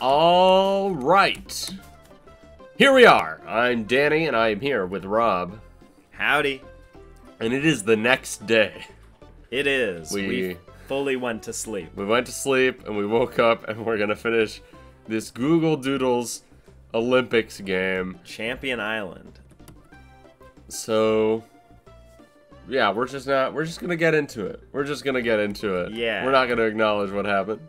All right. Here we are. I'm Danny, and I am here with Rob. Howdy. And it is the next day. It is. We fully went to sleep. We went to sleep, and we woke up, and we're going to finish this Google Doodles Olympics game. Champion Island. So, yeah, we're just going to get into it. Yeah. We're not going to acknowledge what happened.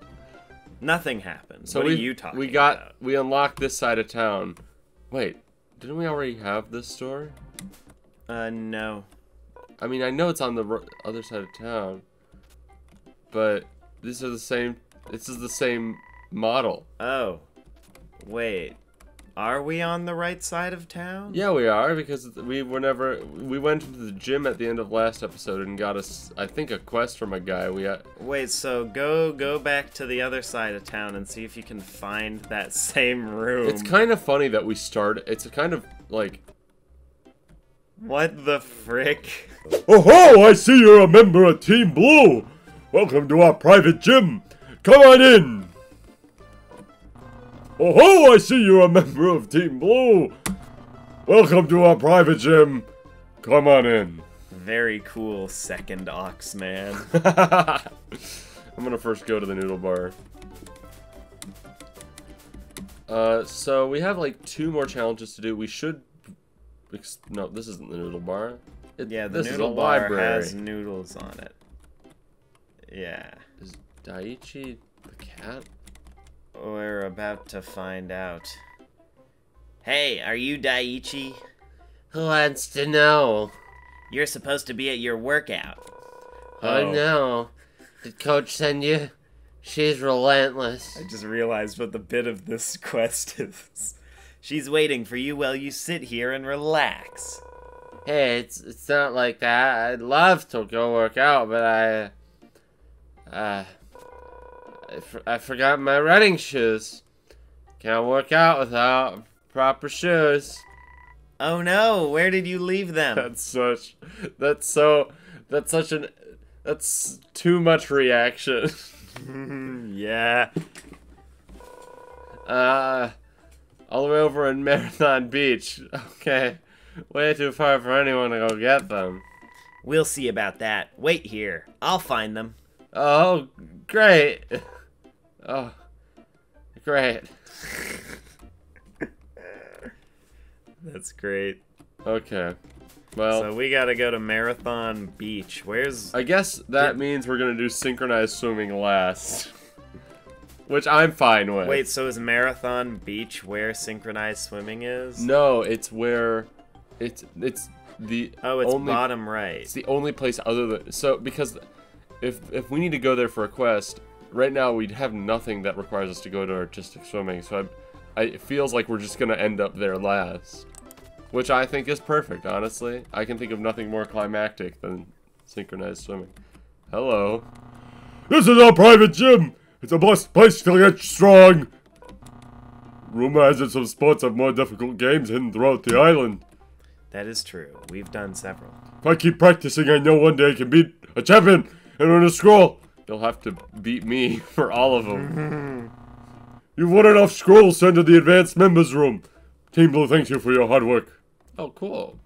Nothing happened. So what are you talking about? We unlocked this side of town. Wait, didn't we already have this store? No. I mean, I know it's on the other side of town, but these are the same. This is the same model. Oh, wait. Are we on the right side of town? Yeah, we are, because we went to the gym at the end of last episode and got us, I think, a quest from a guy. Wait, so go back to the other side of town and see if you can find that same room. It's kind of funny that we start. It's kind of like, what the frick? Oh ho! I see you're a member of Team Blue. Welcome to our private gym. Come on in. Oh ho! I see you're a member of Team Blue! Welcome to our private gym! Come on in. Very cool second ox, man. I'm gonna first go to the noodle bar. So we have like 2 more challenges to do. We should... No, this isn't the noodle bar. Yeah, the noodle bar has noodles on it. Yeah. Is Daichi the cat? We're about to find out. Hey, are you Daichi? Who wants to know? You're supposed to be at your workout. Oh no. Did Coach send you? She's relentless. I just realized what the bit of this quest is. She's waiting for you while you sit here and relax. Hey, it's not like that. I'd love to go work out, but I forgot my running shoes. Can't work out without proper shoes. Oh no! Where did you leave them? That's too much reaction. Yeah. All the way over in Marathon Beach. Okay, way too far for anyone to go get them. We'll see about that. Wait here. I'll find them. Oh, great. Oh, great. That's great. Okay. Well, so we gotta go to Marathon Beach. Where's... I guess that means we're gonna do synchronized swimming last. Which I'm fine with. Wait, so is Marathon Beach where synchronized swimming is? No, it's where... It's the... Oh, it's only, bottom right. It's the only place other than... So, because if we need to go there for a quest... Right now, we'd have nothing that requires us to go to artistic swimming, so it feels like we're just going to end up there last. Which I think is perfect, honestly. I can think of nothing more climactic than synchronized swimming. Hello. This is our private gym! It's a blessed place to get strong! Rumor has it some sports have more difficult games hidden throughout the island. That is true. We've done several. If I keep practicing, I know one day I can beat a champion and win a scroll! You'll have to beat me for all of them. You've won enough scrolls to enter the advanced members room. Team Blue thanks you for your hard work. Oh, cool.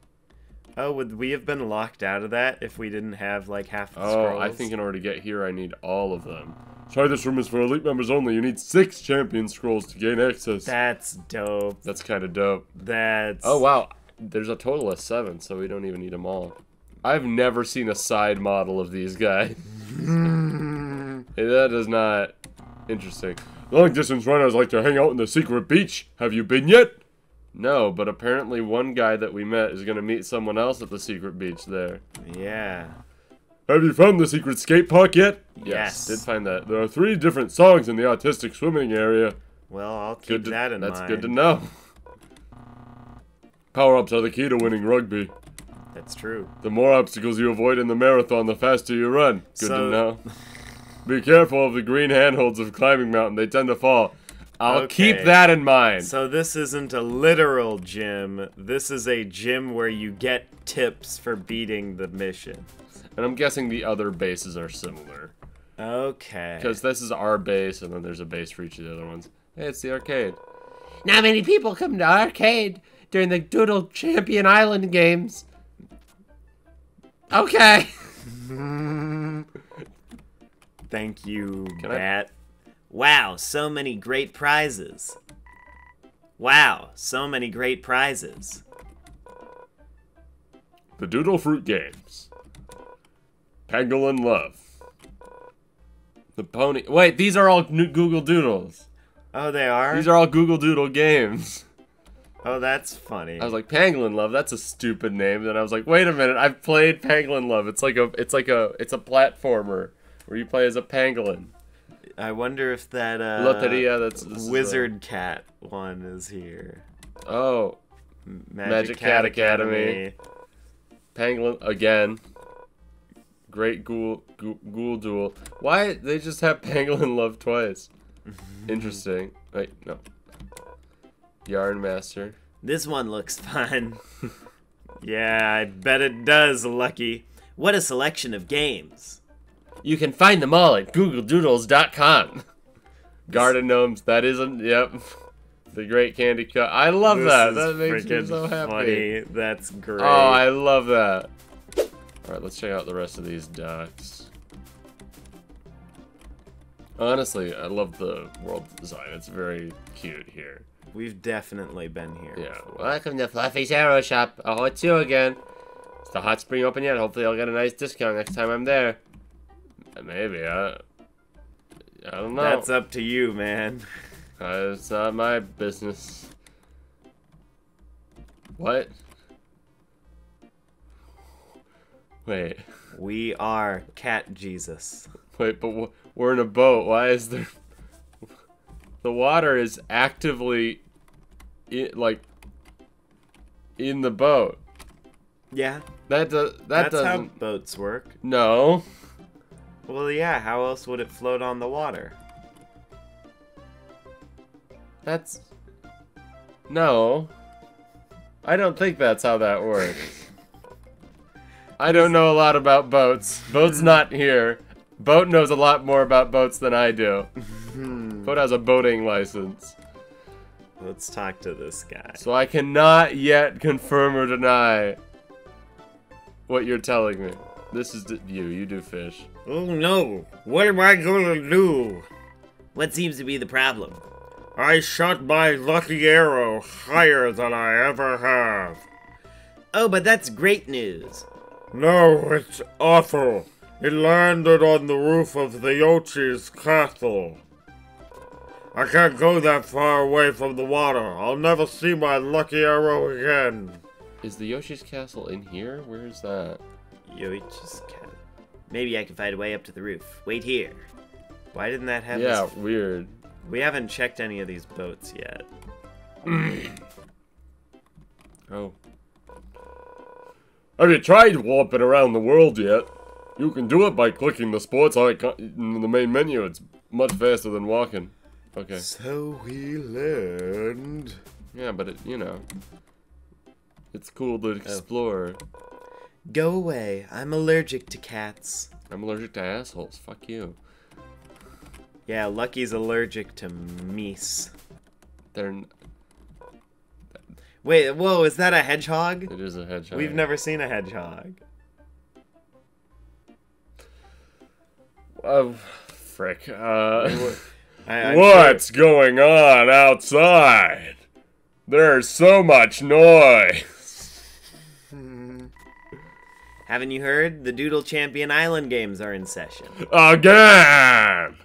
Oh, would we have been locked out of that if we didn't have, like, half the scrolls? Oh, I think in order to get here, I need all of them. Sorry, this room is for elite members only. You need 6 champion scrolls to gain access. That's dope. That's kind of dope. That's... Oh, wow. There's a total of 7, so we don't even need them all. I've never seen a side model of these guys. Hey, that is not interesting. Long-distance runners like to hang out in the secret beach. Have you been yet? No, but apparently one guy that we met is going to meet someone else at the secret beach there. Yeah. Have you found the secret skate park yet? Yes. Did find that. There are 3 different songs in the artistic swimming area. Well, I'll keep that in mind. That's good to know. Power-ups are the key to winning rugby. That's true. The more obstacles you avoid in the marathon, the faster you run. Good to know. Be careful of the green handholds of climbing mountain. They tend to fall. I'll keep that in mind. So this isn't a literal gym. This is a gym where you get tips for beating the mission. And I'm guessing the other bases are similar. Okay. Because this is our base, and then there's a base for each of the other ones. It's the arcade. Not many people come to arcade during the Doodle Champion Island Games. Okay. Thank you, Matt. Wow, so many great prizes. Wow, so many great prizes. The Doodle Fruit Games. Pangolin Love. The Pony... Wait, these are all new Google Doodles. Oh, they are? These are all Google Doodle games. Oh, that's funny. I was like, Pangolin Love, that's a stupid name. Then I was like, wait a minute, I've played Pangolin Love. It's a platformer where you play as a pangolin. I wonder if that Loteria, that's Wizard Cat one is here. Oh. Magic Cat Academy. Pangolin again. Great Ghoul Duel. Why they just have Pangolin Love twice? Interesting. Wait, no. Yarn Master. This one looks fun. Yeah, I bet it does, Lucky. What a selection of games. You can find them all at googledoodles.com. Garden Gnomes, that isn't, yep. The Great Candy Cup. I love that. That makes me so happy. Funny. That's great. Oh, I love that. All right, let's check out the rest of these ducks. Honestly, I love the world design. It's very cute here. We've definitely been here. Yeah. Welcome to Fluffy's Arrow Shop. Oh, it's you again. Is the hot spring open yet? Hopefully I'll get a nice discount next time I'm there. Maybe, I don't know. That's up to you, man. It's not my business. What? Wait. We are Cat Jesus. Wait, but we're in a boat. Why is there... The water is actively, in the boat. Yeah. That's how boats work. No. Well, yeah, how else would it float on the water? That's... No. I don't think that's how that works. I don't know a lot about boats. Boat's not here. Boat knows a lot more about boats than I do. Boat has a boating license. Let's talk to this guy. So I cannot yet confirm or deny what you're telling me. This is you. You do fish. Oh no! What am I gonna do? What seems to be the problem? I shot my lucky arrow higher than I ever have. Oh, but that's great news. No, it's awful. It landed on the roof of the Yoichi's castle. I can't go that far away from the water. I'll never see my lucky arrow again. Is the Yoichi's castle in here? Where is that? Yoichi's cat. Maybe I can find a way up to the roof. Wait here. Why didn't that happen? Yeah, weird. We haven't checked any of these boats yet. Oh. Have you tried warping around the world yet? You can do it by clicking the sports icon in the main menu. It's much faster than walking. Okay. So we learned. Yeah, but it, you know, it's cool to explore. Oh. Go away. I'm allergic to cats. I'm allergic to assholes. Fuck you. Yeah, Lucky's allergic to meese. They're... Wait, whoa, is that a hedgehog? It is a hedgehog. We've never seen a hedgehog. Oh, frick. What's going on outside? There's so much noise. Haven't you heard? The Doodle Champion Island Games are in session. Again!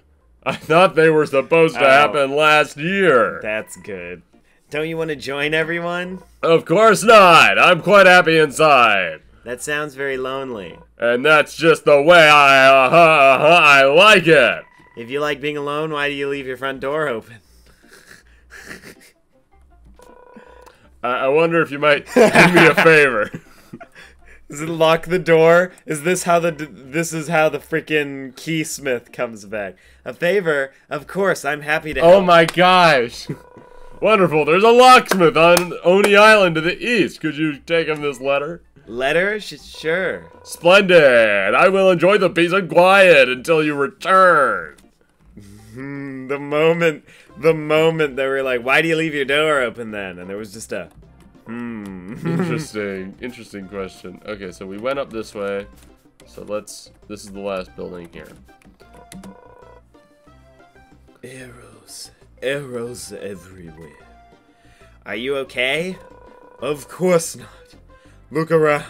I thought they were supposed to happen last year. That's good. Don't you want to join everyone? Of course not! I'm quite happy inside. That sounds very lonely. And that's just the way I like it! If you like being alone, why do you leave your front door open? I wonder if you might do me a favor. Does it lock the door? Is this how the freaking keysmith comes back? A favor? Of course, I'm happy to help. Oh my gosh. Wonderful. There's a locksmith on Oni Island to the east. Could you take him this letter? Letter? Sure. Splendid. I will enjoy the peace and quiet until you return. The moment they were like, why do you leave your door open then? And there was just a, Interesting question. Okay, so we went up this way. So let's, this is the last building here. Arrows. Arrows everywhere. Are you okay? Of course not. Look around.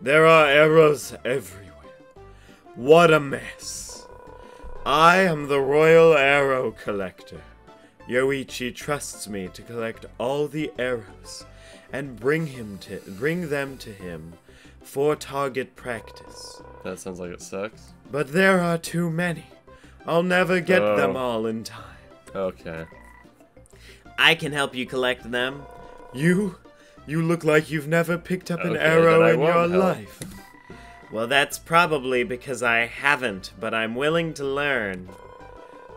There are arrows everywhere. What a mess. I am the Royal Arrow Collector. Yoichi trusts me to collect all the arrows and bring them to him for target practice. That sounds like it sucks. But there are too many. I'll never get them all in time. Okay. I can help you collect them. You look like you've never picked up an arrow in your life. Well, that's probably because I haven't, but I'm willing to learn.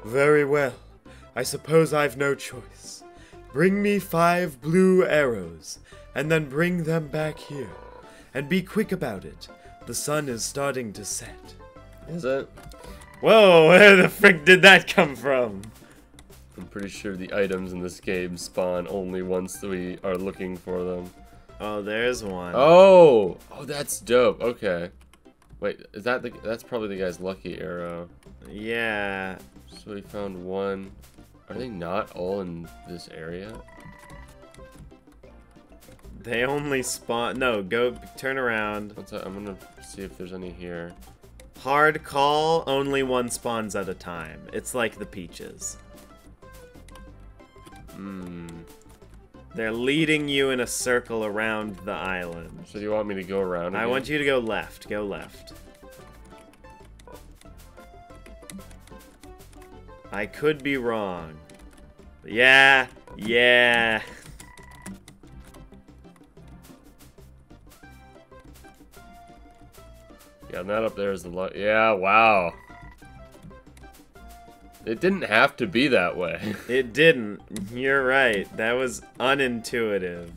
Very well. I suppose I've no choice. Bring me 5 blue arrows, and then bring them back here. And be quick about it. The sun is starting to set. Is it? Whoa, where the frick did that come from? I'm pretty sure the items in this game spawn only once we are looking for them. Oh, there's one. Oh! Oh, that's dope. Okay. Wait, is that the... That's probably the guy's lucky arrow. Yeah. So we found one. Are they not all in this area? They only spawn... No, go turn around. I'm gonna see if there's any here. Hard call, only one spawns at a time. It's like the peaches. They're leading you in a circle around the island. So you want me to go around again? I want you to go left. Go left. I could be wrong. Yeah. Yeah. Yeah, and that up there is the luck. Yeah, wow. It didn't have to be that way. It didn't. You're right. That was unintuitive.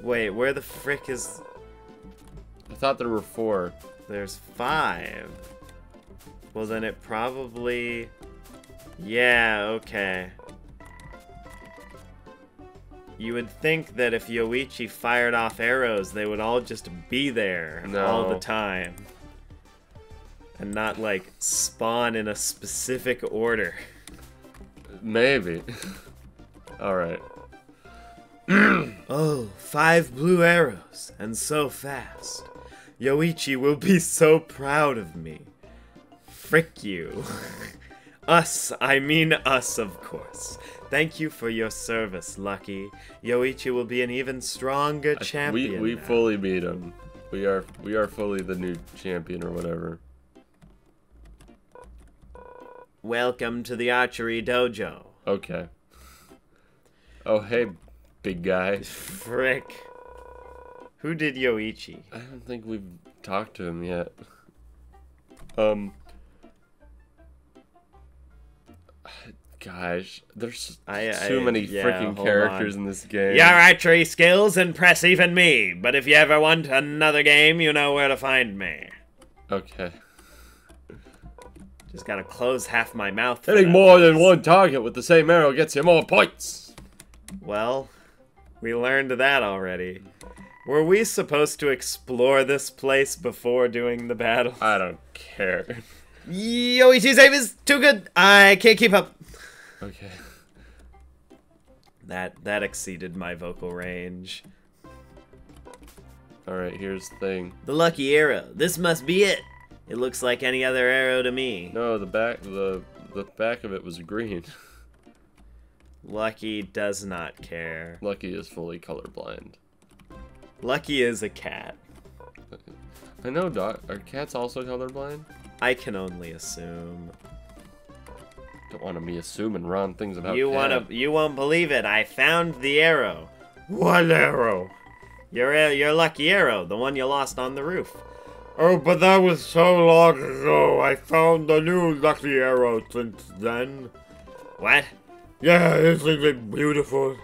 Wait, where the frick is... I thought there were 4. There's 5. Well, then it probably... Yeah, okay. You would think that if Yoichi fired off arrows, they would all just be there all the time. And not, like, spawn in a specific order. Maybe. Alright. Oh, 5 blue arrows, and so fast. Yoichi will be so proud of me. Frick you. Us, I mean us, of course. Thank you for your service, Lucky. Yoichi will be an even stronger champion. We now. Fully beat him. We are fully the new champion or whatever. Welcome to the archery dojo. Okay. Oh, hey, big guy. Frick. Who did Yoichi? I don't think we've talked to him yet. Gosh, there's too many freaking characters in this game. Your archery skills impress even me, but if you ever want another game, you know where to find me. Okay. Just gotta close half my mouth. Hitting more than one target with the same arrow gets you more points. Well, we learned that already. Were we supposed to explore this place before doing the battle? I don't care. Yoichi's aim is too good. I can't keep up. Okay. That exceeded my vocal range. Alright, here's the thing. The lucky arrow. This must be it. It looks like any other arrow to me. No, the back of it was green. Lucky does not care. Lucky is fully colorblind. Lucky is a cat. I know, Doc. Are cats also colorblind? I can only assume. Don't want to be assuming wrong things about You won't believe it. I found the arrow. What arrow? Your lucky arrow, the one you lost on the roof. Oh, but that was so long ago. I found a new lucky arrow since then. What? Yeah, isn't it beautiful?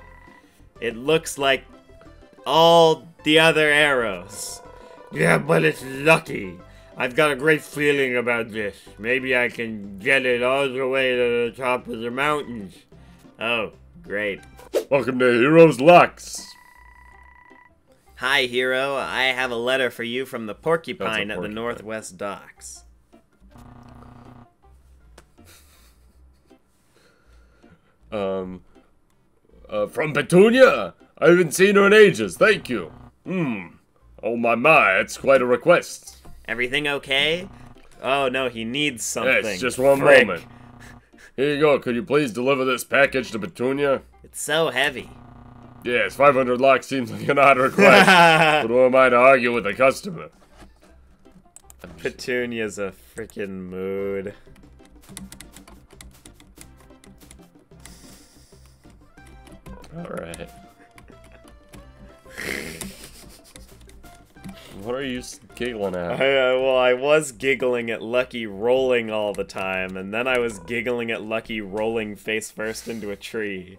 It looks like all the other arrows. Yeah, but it's lucky. I've got a great feeling about this. Maybe I can get it all the way to the top of the mountains. Oh, great. Welcome to Hero's Lux. Hi, Hero. I have a letter for you from the porcupine at the Northwest Docks. From Petunia! I haven't seen her in ages, thank you! Oh my, it's quite a request. Everything okay? Oh no, he needs something. Yes, just one moment. Here you go, could you please deliver this package to Petunia? It's so heavy. Yes, 500 locks seems like an odd request, but who am I to argue with the customer? Petunia's a freaking mood. Alright. What are you giggling at? I was giggling at Lucky rolling all the time, and then I was giggling at Lucky rolling face first into a tree.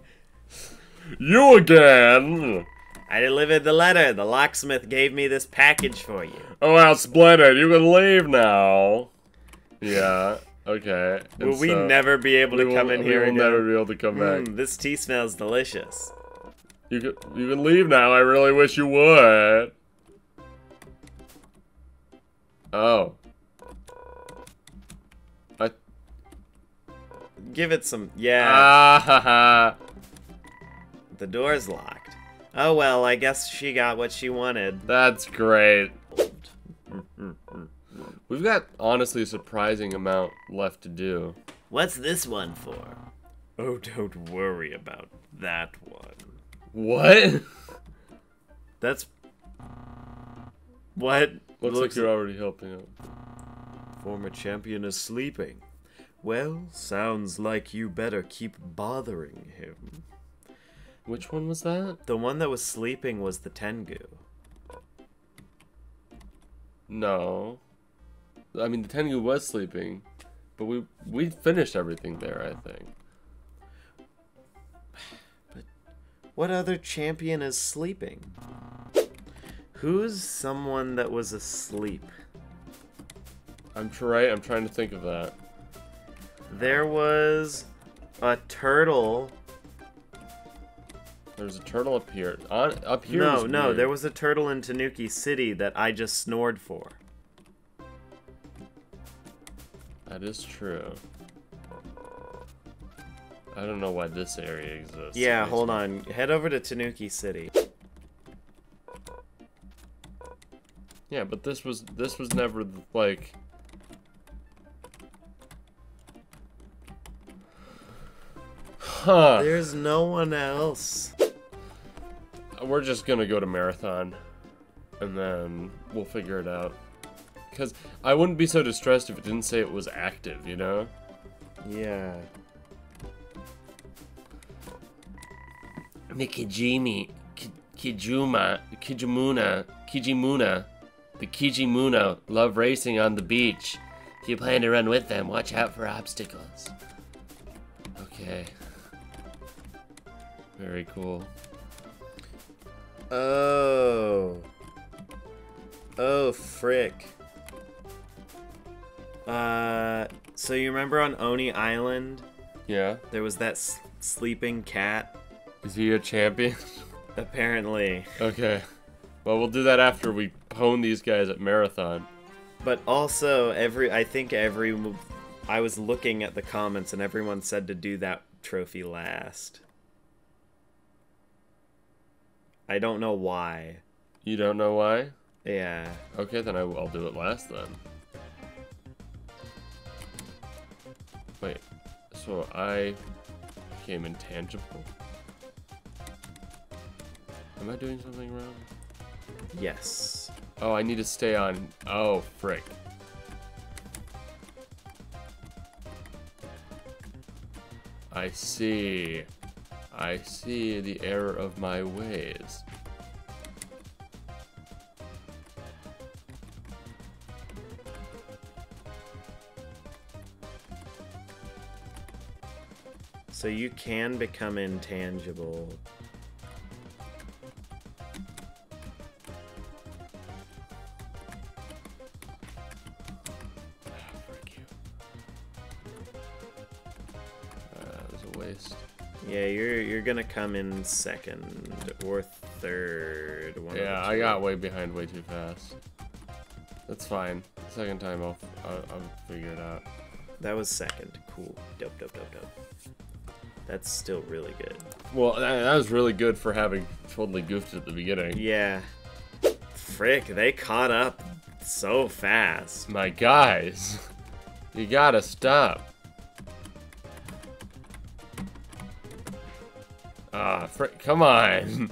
You again! I delivered the letter. The locksmith gave me this package for you. Oh, how splendid. You can leave now. Yeah. Okay. Will we never be able to come in here again? We will never be able to come back. This tea smells delicious. You can leave now. I really wish you would. Oh. Give it some... Yeah. The door's locked. Oh, well, I guess she got what she wanted. That's great. We've got, honestly, a surprising amount left to do. What's this one for? Oh, don't worry about that one. What? That's... What? Looks like you're already helping out. Former champion is sleeping. Well, sounds like you better keep bothering him. Which one was that? The one that was sleeping was the Tengu. No. I mean, the Tengu was sleeping, but we finished everything there, I think. But what other champion is sleeping? Who's someone that was asleep? I'm trying to think of that. There was a turtle. There's a turtle up here. Up here? No, no, weird. There was a turtle in Tanuki City that I just snored for. That is true. I don't know why this area exists. Yeah, hold on. Head over to Tanuki City. Yeah, but this was never like. Huh. There's no one else. We're just gonna go to Marathon, and then we'll figure it out. Because I wouldn't be so distressed if it didn't say it was active, you know? Yeah. Kijimuna. The Kijimuna love racing on the beach. If you plan to run with them, watch out for obstacles. Okay. Very cool. Oh. Oh, frick. So you remember on Oni Island? Yeah. There was that sleeping cat. Is he a champion? Apparently. Okay. Well, we'll do that after we pwn these guys at Marathon. But also, I was looking at the comments and everyone said to do that trophy last. I don't know why. You don't know why? Yeah. Okay, then I'll do it last then. Wait, so I became intangible? Am I doing something wrong? Yes. Oh, I need to stay on. Oh, frick. I see. I see the error of my ways. So you can become intangible. waste. Yeah, you're gonna come in second or third. Yeah, I got way behind way too fast. That's fine. Second time I'll figure it out. That was second. Cool. Dope, dope, dope, dope. That's still really good. Well, that was really good for having totally goofed at the beginning. Yeah. Frick, they caught up so fast. My guys, you gotta stop. Ah, frick, come on.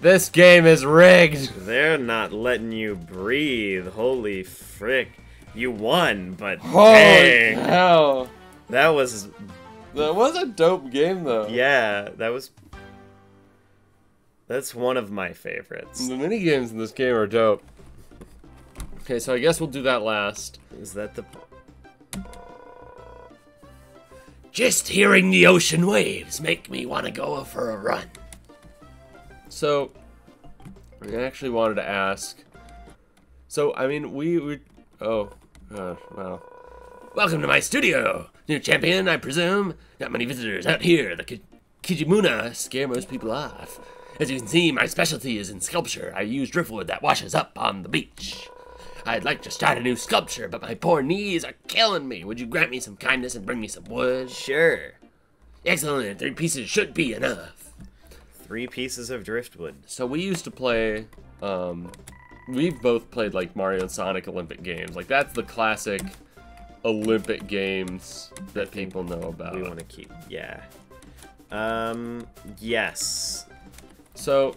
This game is rigged. They're not letting you breathe. Holy frick. You won, but holy hell. That was a dope game, though. Yeah, that was... That's one of my favorites. The minigames in this game are dope. Okay, so I guess we'll do that last. Is that the... Just hearing the ocean waves make me want to go for a run. So, I actually wanted to ask. So, I mean, we oh, gosh, wow. Welcome to my studio, new champion, I presume. Not many visitors out here. The Kijimuna scare most people off. As you can see, my specialty is in sculpture. I use driftwood that washes up on the beach. I'd like to start a new sculpture, but my poor knees are killing me. Would you grant me some kindness and bring me some wood? Sure. Excellent. 3 pieces should be enough. 3 pieces of driftwood. So we used to play, we've both played, like, Mario and Sonic Olympic games. Like, that's the classic Olympic games that people know about. We want to keep, yeah. Yes. So...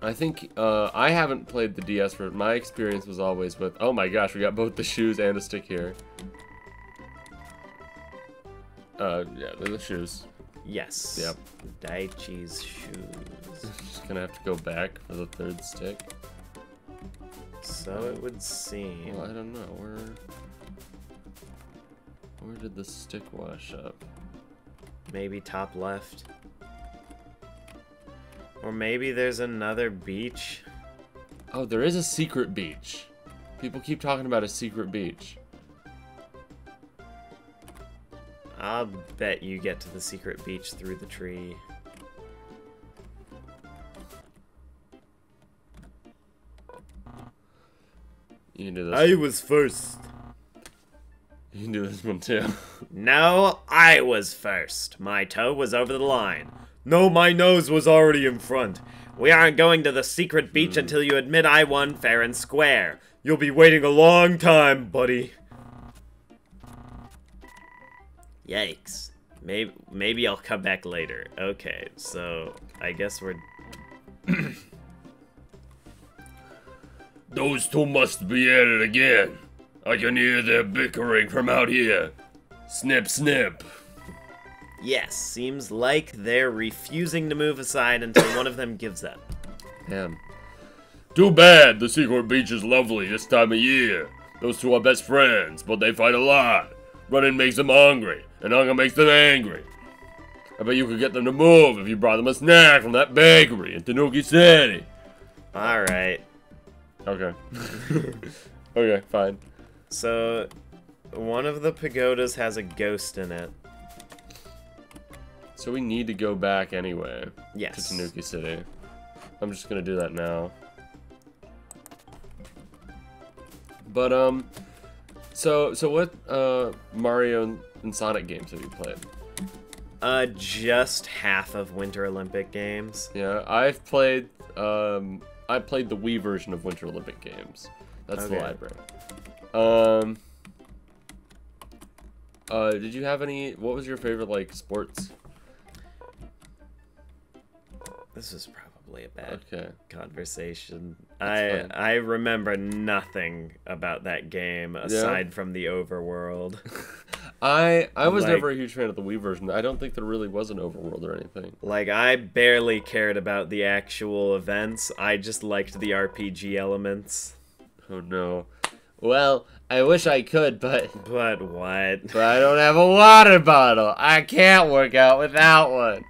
I think, I haven't played the DS, but my experience was always with, oh my gosh, we got both the shoes and a stick here. Yeah, they're the shoes. Yes. Yep. Daichi's shoes. Just gonna have to go back for the third stick. So it would seem... Well, I don't know, where did the stick wash up? Maybe top left. Or maybe there's another beach. Oh, there is a secret beach. People keep talking about a secret beach. I'll bet you get to the secret beach through the tree. You can do this. I was first. You can do this one too. No, I was first. My toe was over the line. No, my nose was already in front. We aren't going to the secret beach until you admit I won fair and square. You'll be waiting a long time, buddy. Yikes. Maybe I'll come back later. Okay, so I guess we're... Those two must be at it again. I can hear their bickering from out here. Snip, snip. Yes, seems like they're refusing to move aside until one of them gives up. Damn. Too bad, the secret beach is lovely this time of year. Those two are best friends, but they fight a lot. Running makes them hungry, and hunger makes them angry. I bet you could get them to move if you brought them a snack from that bakery in Tanuki City. Alright. Okay. Okay, fine. So, one of the pagodas has a ghost in it. So we need to go back anyway. Yes. To Tanuki City. I'm just gonna do that now. But so what Mario and Sonic games have you played? Just half of Winter Olympic Games. Yeah, I've played the Wii version of Winter Olympic Games. That's okay. The library. Did you have any? What was your favorite like sports? This is probably a bad conversation. I remember nothing about that game aside from the overworld. I was never a huge fan of the Wii version. I don't think there really was an overworld or anything. Like, I barely cared about the actual events. I just liked the RPG elements. Oh no. Well, I wish I could, but... But what? But I don't have a water bottle. I can't work out without one.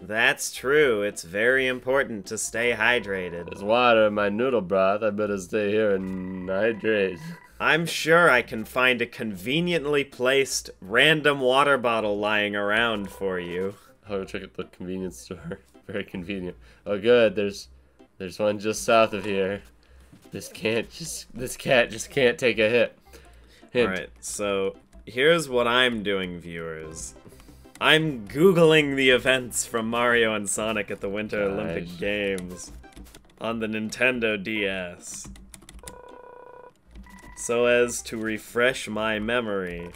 That's true. It's very important to stay hydrated. There's water in my noodle broth. I better stay here and hydrate. I'm sure I can find a conveniently placed random water bottle lying around for you. I'll go check at the convenience store. Very convenient. Oh good, there's one just south of here. This cat just can't take a hit. Alright, so here's what I'm doing, viewers. I'm Googling the events from Mario and Sonic at the Winter Olympic Games on the Nintendo DS. So as to refresh my memory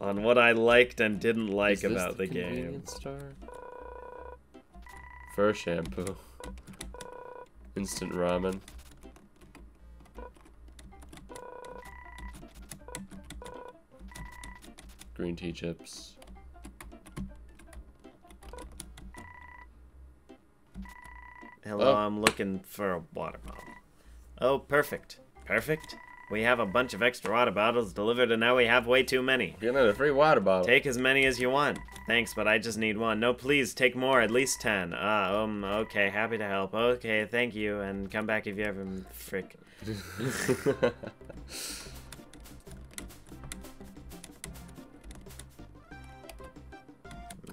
on what I liked and didn't like about the game. Fur shampoo. Instant ramen. Green tea chips. Hello, I'm looking for a water bottle. Oh, perfect. Perfect. We have a bunch of extra water bottles delivered and now we have way too many. Get another free water bottle. Take as many as you want. Thanks, but I just need one. No, please, take more, at least 10. Okay, happy to help. Okay, thank you, and come back if you ever... frick.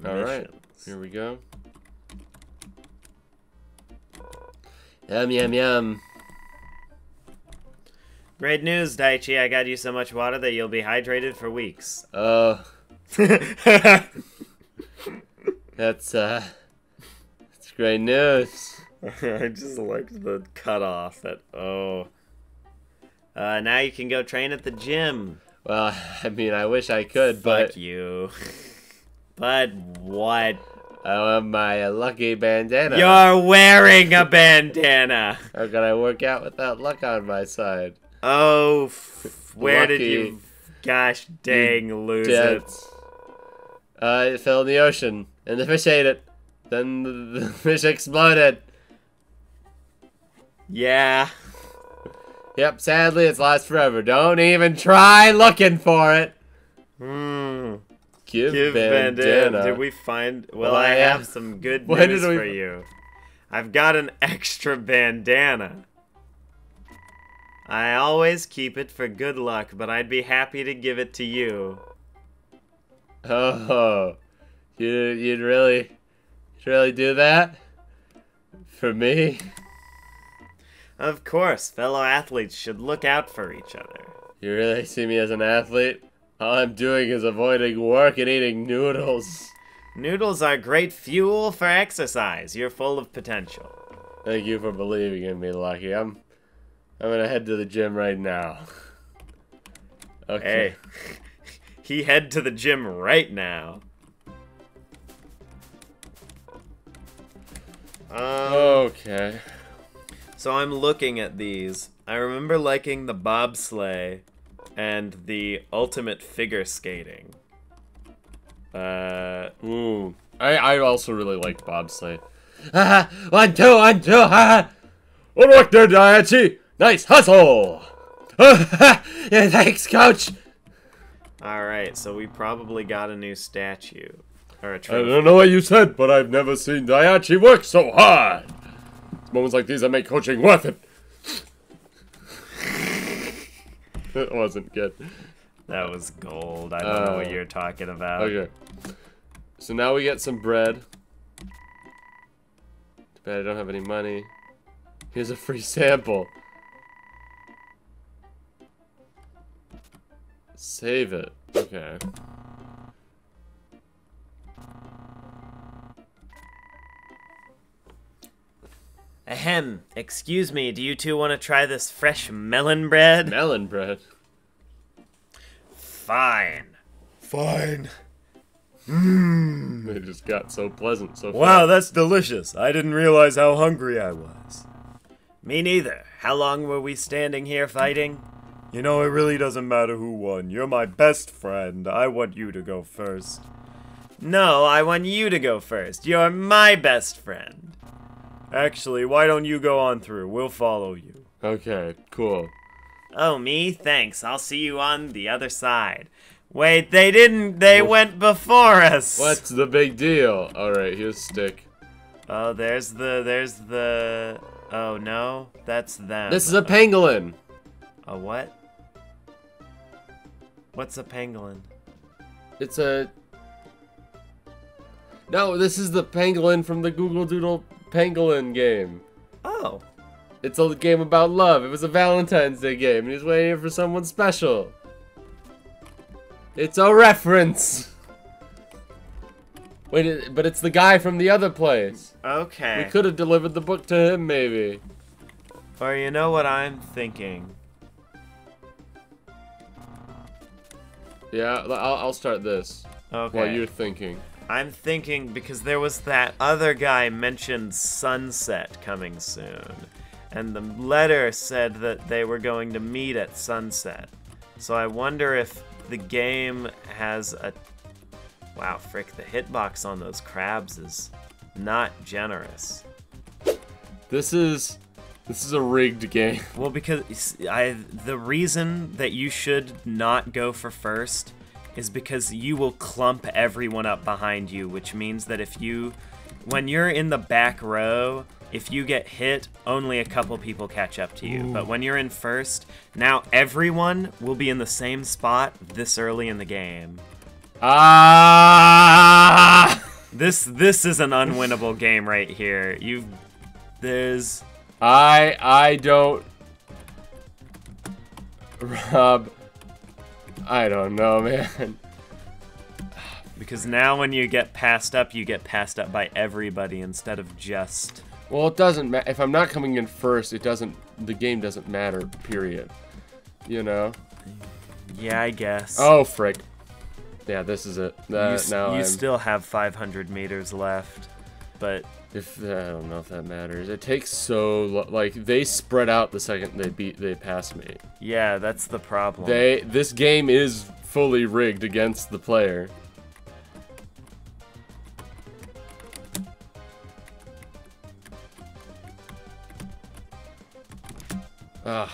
Alright, here we go. Yum, yum, yum. Great news, Daichi. I got you so much water that you'll be hydrated for weeks. That's great news. I just liked the cutoff at oh. Now you can go train at the gym. Well, I mean, I wish I could, but... Fuck you. But what? I want my lucky bandana. You're wearing a bandana! How can I work out without luck on my side? Oh, where did you... Gosh dang, lose it. It fell in the ocean, and the fish ate it. Then the fish exploded. Yeah. Yep, sadly it's lost forever. Don't even try looking for it. Give bandana. Did we find... Well, I have some good news for you. I've got an extra bandana. I always keep it for good luck, but I'd be happy to give it to you. Oh, you'd really do that? For me? Of course, fellow athletes should look out for each other. You really see me as an athlete? All I'm doing is avoiding work and eating noodles. Noodles are great fuel for exercise. You're full of potential. Thank you for believing in me, Lucky. I'm gonna head to the gym right now. Okay. Hey. He head to the gym right now. Okay. So I'm looking at these. I remember liking the bobsleigh and the ultimate figure skating. Ooh. I also really like bobsleigh. Ha ha! 1, 2, 1, 2! Ha ha! Good work there, Daichi! Nice hustle! Yeah, thanks, coach! Alright, so we probably got a new statue. Or a trophy. I don't know what you said, but I've never seen Daichi work so hard! It's moments like these that make coaching worth it! That wasn't good. That was gold. I don't know what you're talking about. Okay. So now we get some bread. Too bad I don't have any money. Here's a free sample. Save it. Okay. Ahem. Excuse me, do you two want to try this fresh melon bread? Melon bread? Fine. Fine. Mmm. It just got so pleasant so far. Wow, that's delicious. I didn't realize how hungry I was. Me neither. How long were we standing here fighting? You know, it really doesn't matter who won. You're my best friend. I want you to go first. No, I want you to go first. You're my best friend. Actually, why don't you go on through? We'll follow you. Okay, cool. Oh, me? Thanks. I'll see you on the other side. Wait, they didn't. They went before us. What's the big deal? All right, here's stick. Oh, there's the... Oh, no. That's them. This is a pangolin. A what? What's a pangolin? It's a... No, this is the pangolin from the Google Doodle Pangolin game. Oh. It's a game about love. It was a Valentine's Day game, and he's waiting for someone special. It's a reference. Wait, but it's the guy from the other place. Okay. We could have delivered the book to him, maybe. Or you know what I'm thinking. Yeah, I'll start this. Okay. While you're thinking. I'm thinking because there was that other guy mentioned sunset coming soon. And the letter said that they were going to meet at sunset. So I wonder if the game has a... Wow, frick, the hitbox on those crabs is not generous. This is a rigged game. Well, because the reason that you should not go for first is because you will clump everyone up behind you, which means that if you... When you're in the back row, if you get hit, only a couple people catch up to you. Ooh. But when you're in first, now everyone will be in the same spot this early in the game. Ah! This is an unwinnable game right here. There's... I don't... Rob... I don't know, man. Because now when you get passed up by everybody instead of just... Well, it doesn't matter. If I'm not coming in first, it doesn't... The game doesn't matter, period. You know? Yeah, I guess. Oh, frick. Yeah, this is it. You still have 500 meters left, but... I don't know if that matters. It takes so long. Like, they spread out the second they pass me. Yeah, that's the problem. This game is fully rigged against the player. Ugh.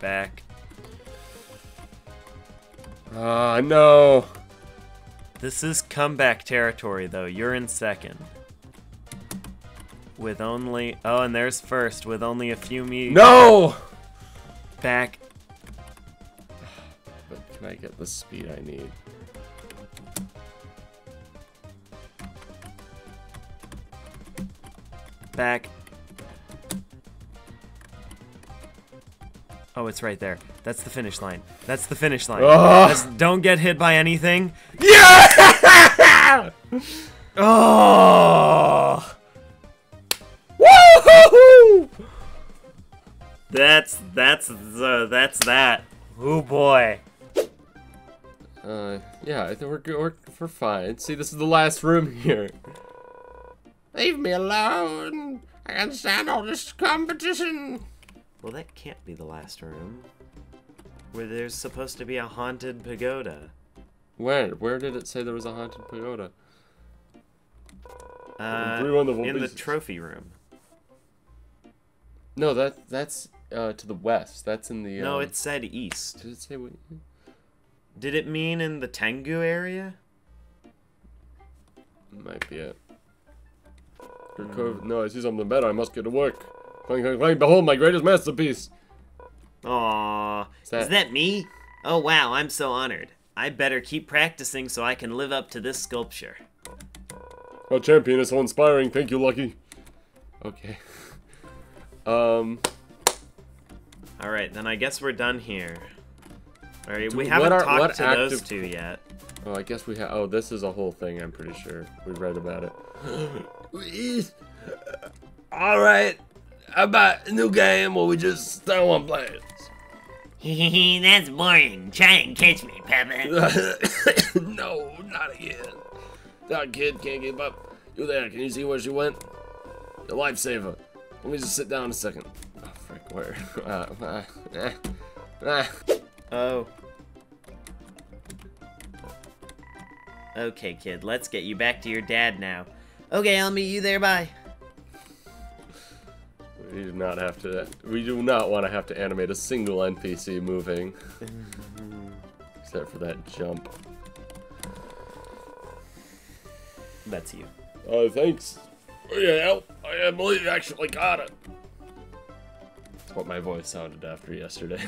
Back. Ah, no. This is comeback territory, though. You're in second. With only... Oh, and there's first, with only a few meters. No! Back. But can I get the speed I need? Back. Oh, it's right there. That's the finish line. That's the finish line. Just don't get hit by anything. Yeah! Oh! Woo-hoo-hoo! That's that. Oh boy. Yeah, I think we're fine. See, this is the last room here. Leave me alone. I can't stand all this competition. Well, that can't be the last room. Where there's supposed to be a haunted pagoda. Where? Where did it say there was a haunted pagoda? In the trophy room. No, that's to the west. That's in the... No, it said east. Did it say what? Did it mean in the Tengu area? Might be it. No, I see something better. I must get to work. Clang, clang, clang, behold my greatest masterpiece. Aww. Is that me? Oh wow, I'm so honored. I better keep practicing so I can live up to this sculpture. Oh, champion is so inspiring. Thank you, Lucky. Okay. Alright, then I guess we're done here. Alright, we haven't talked to those two yet. Oh, I guess we have. Oh, this is a whole thing, I'm pretty sure. We read about it. Alright. How about a new game where we just stay on players? Hehehe, that's boring. Try and catch me, Peppa. No, not again. That kid can't keep up. You there, can you see where she went? The lifesaver. Let me just sit down a second. Oh, frick, where? Oh. Okay, kid, let's get you back to your dad now. Okay, I'll meet you there, bye. We do not have to. We do not want to have to animate a single NPC moving, except for that jump. That's you. Thanks for your help. I believe you actually got it. That's what my voice sounded after yesterday.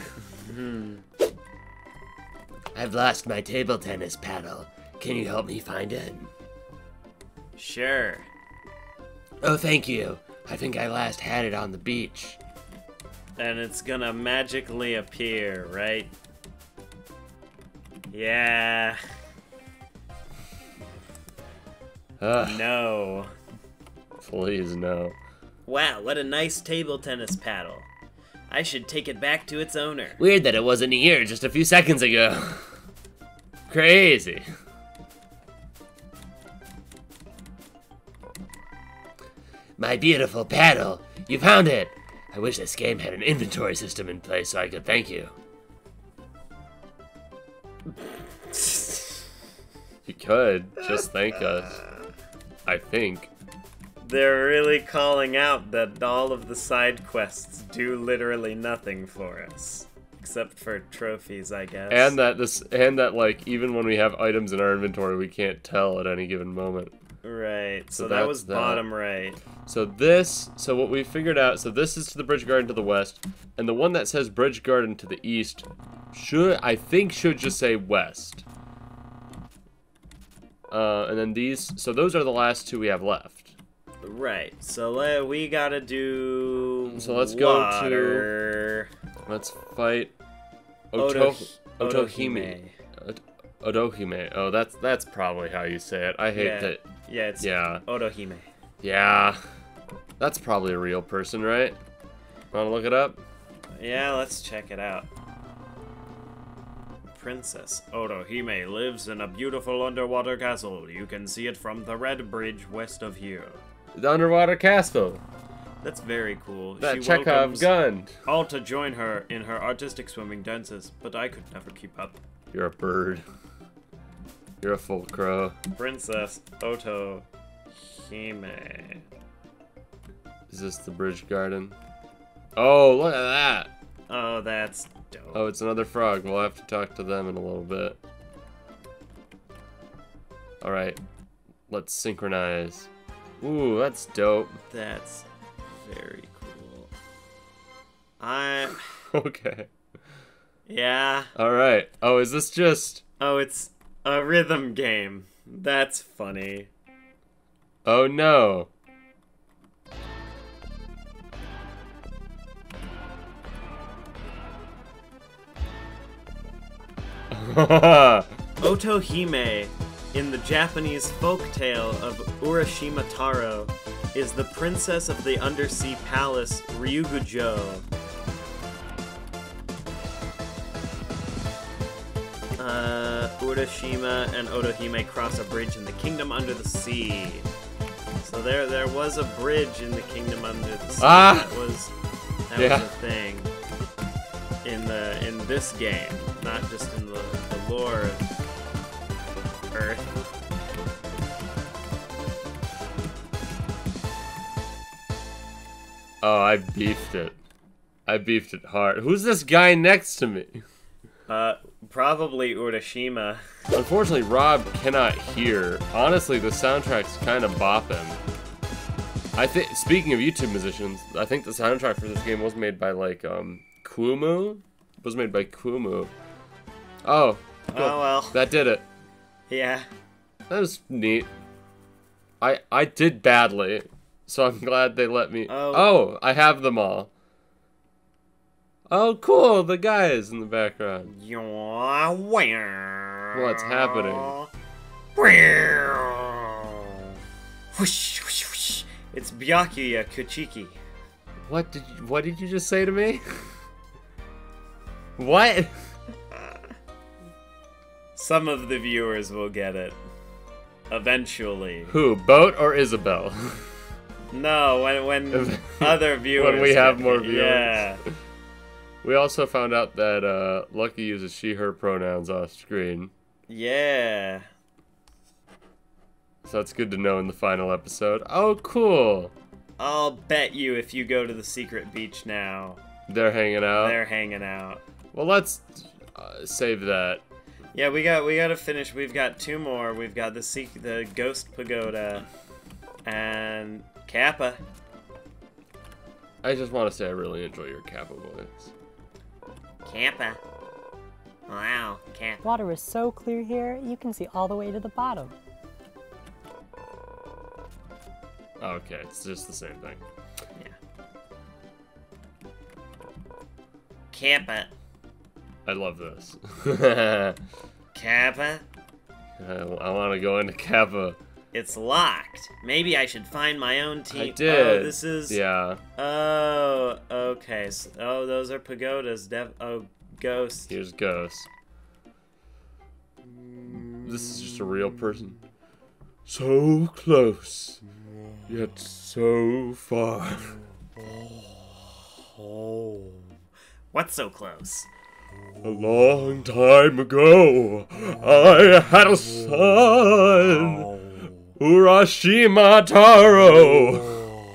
I've lost my table tennis paddle. Can you help me find it? Sure. Oh, thank you. I think I last had it on the beach. And it's gonna magically appear, right? Yeah. Ugh. No. Please, no. Wow, what a nice table tennis paddle. I should take it back to its owner. Weird that it wasn't here just a few seconds ago. Crazy. My beautiful paddle. You found it. I wish this game had an inventory system in place so I could thank you. You could just thank us, I think. They're really calling out that all of the side quests do literally nothing for us. Except for trophies, I guess. And that like even when we have items in our inventory, we can't tell at any given moment. Right. So that was bottom right. So what we figured out, so this is to the Bridge Garden to the west, and the one that says Bridge Garden to the east I think should just say west. And then these, so those are the last two we have left. Right, so we gotta do. So let's water. Go to. Let's fight. Otohime. Otohime. Oh, that's probably how you say it. I hate that. Yeah, it's Otohime. Yeah, that's probably a real person, right? Want to look it up? Yeah, let's check it out. Princess Otohime lives in a beautiful underwater castle. You can see it from the red bridge west of here. The underwater castle. That's very cool. That Chekhov gun. All to join her in her artistic swimming dances, but I could never keep up. You're a bird. You're a full crow. Princess Otohime. Is this the Bridge Garden? Oh, look at that. Oh, that's dope. Oh, it's another frog. We'll have to talk to them in a little bit. Alright. Let's synchronize. Ooh, that's dope. That's very cool. Okay. Yeah. Alright. Oh, is this just... Oh, it's a rhythm game. That's funny. Oh, no. Otohime, in the Japanese folktale of Urashima Taro, is the princess of the undersea palace Ryugujo. Urashima and Otohime cross a bridge in the kingdom under the sea. So there was a bridge in the kingdom under the sea. That was a thing in this game. Not just in the lore of Earth. Oh, I beefed it. I beefed it hard. Who's this guy next to me? Probably Urashima. Unfortunately, Rob cannot hear. Honestly, the soundtrack's kind of bopping. Speaking of YouTube musicians, I think the soundtrack for this game was made by Kumu. Oh, cool. Oh well. That did it. Yeah. That was neat. I did badly, so I'm glad they let me. Oh, I have them all. Oh, cool. The guy is in the background. What's happening? It's Byakuya Kuchiki. What did you just say to me? What? Some of the viewers will get it. Eventually. Who, Boat or Isabel? No, when other viewers... When we have more viewers. Yeah. We also found out that Lucky uses she, her pronouns off screen. Yeah. So that's good to know in the final episode. Oh, cool. I'll bet you if you go to the secret beach now... They're hanging out. They're hanging out. Well, let's save that. Yeah, we got to finish. We've got two more. We've got the Ghost Pagoda, And Kappa. I just want to say I really enjoy your Kappa voice. Kappa. Wow, Kappa. Water is so clear here, you can see all the way to the bottom. Okay, it's just the same thing. Yeah. Kappa. I love this. Kappa? I want to go into Kappa. It's locked. Maybe I should find my own team. I did. Oh, this is... Yeah. Oh, okay. So, oh, those are pagodas. Oh, ghosts. Here's ghosts. This is just a real person. So close, yet so far. Oh. What's so close? A long time ago, I had a son. Urashima Taro!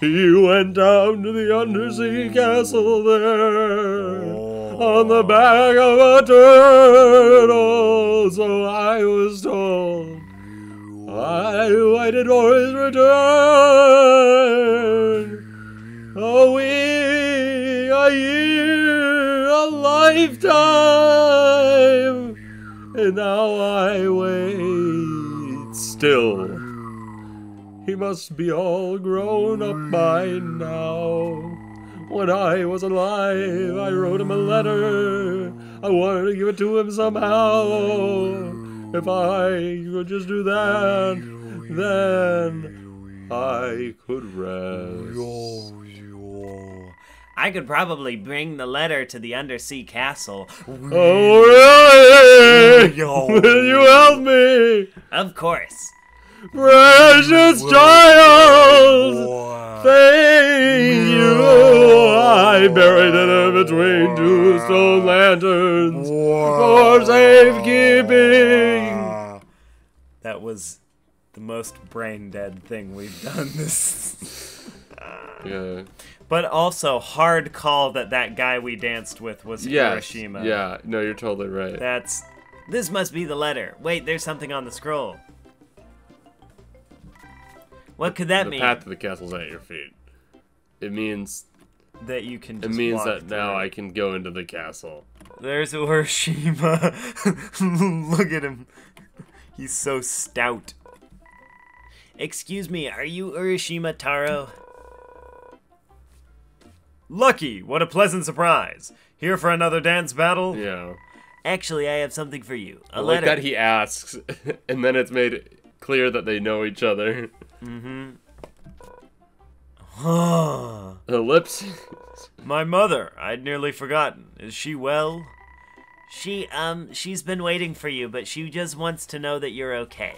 He went down to the undersea castle there on the back of a turtle, so I was told. I waited for his return. A week, a year, a lifetime, and now I wait. Still, he must be all grown up by now. When I was alive, I wrote him a letter. I wanted to give it to him somehow. If I could just do that, then I could rest. I could probably bring the letter to the undersea castle. Oh, really? Will you help me? Of course. Precious child! Thank you! I buried it between two stone lanterns for safekeeping. That was the most brain-dead thing we've done this... Yeah. But also, hard call that that guy we danced with was Hiroshima. Yeah, no, you're totally right. That's... This must be the letter. Wait, there's something on the scroll. What could that mean? The path to the castle's at your feet. It means... That you can just walk. It means that through. Now I can go into the castle. There's Hiroshima. Look at him. He's so stout. Excuse me, are you Urashima Taro? Lucky! What a pleasant surprise! Here for another dance battle? Yeah. Actually, I have something for you. A letter. Like that he asks, and then it's made clear that they know each other. Mm-hmm. Ellipsis. My mother. I'd nearly forgotten. Is she well? She's been waiting for you, but she just wants to know that you're okay.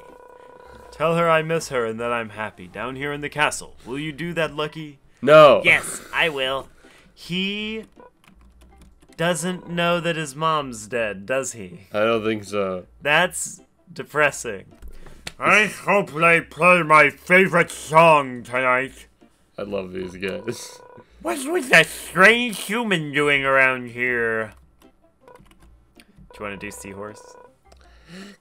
Tell her I miss her and that I'm happy down here in the castle. Will you do that, Lucky? No. Yes, I will. He doesn't know that his mom's dead, does he? I don't think so. That's depressing. I hope they play my favorite song tonight. I love these guys. What's with that strange human doing around here? Do you want to do Seahorse?